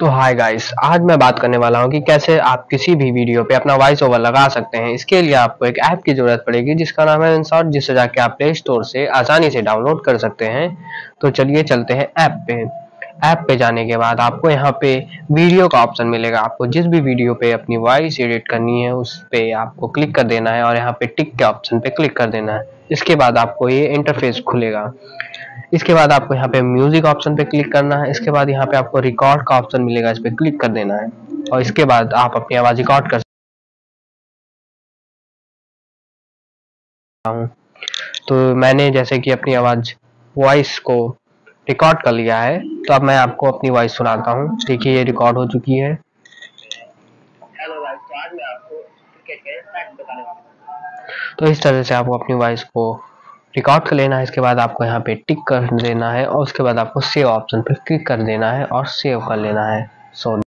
तो hi guys, आज मैं बात करने वाला हूँ कि कैसे आप किसी भी वीडियो पे अपना वॉइस ओवर लगा सकते हैं। इसके लिए आपको एक ऐप की जरूरत पड़ेगी जिसका नाम है InShot, जिसे जाके आप प्ले स्टोर से आसानी से डाउनलोड कर सकते हैं। तो चलिए चलते हैं ऐप पे। ऐप पे जाने के बाद आपको यहाँ पे वीडियो का ऑप्शन मिलेगा। आपको जिस भी वीडियो पे अपनी वॉइस एडिट करनी है उस पे आपको क्लिक कर देना है और यहाँ पे टिक के ऑप्शन पे क्लिक कर देना है। इसके बाद आपको ये इंटरफेस खुलेगा। इसके बाद आपको यहाँ पे म्यूजिक ऑप्शन पे क्लिक करना है। इसके बाद यहाँ पे आपको रिकॉर्ड का ऑप्शन मिलेगा, इस पे क्लिक कर देना है और इसके बाद आप अपनी आवाज रिकॉर्ड कर सकते हैं। तो मैंने जैसे कि अपनी आवाज वॉइस को रिकॉर्ड कर लिया है, तो अब मैं आपको अपनी वॉइस सुनाता हूँ। देखिए ये रिकॉर्ड हो चुकी है। तो इस तरह से आपको अपनी वॉइस को रिकॉर्ड कर लेना है। इसके बाद आपको यहाँ पे टिक कर देना है और उसके बाद आपको सेव ऑप्शन पर क्लिक कर देना है और सेव कर लेना है।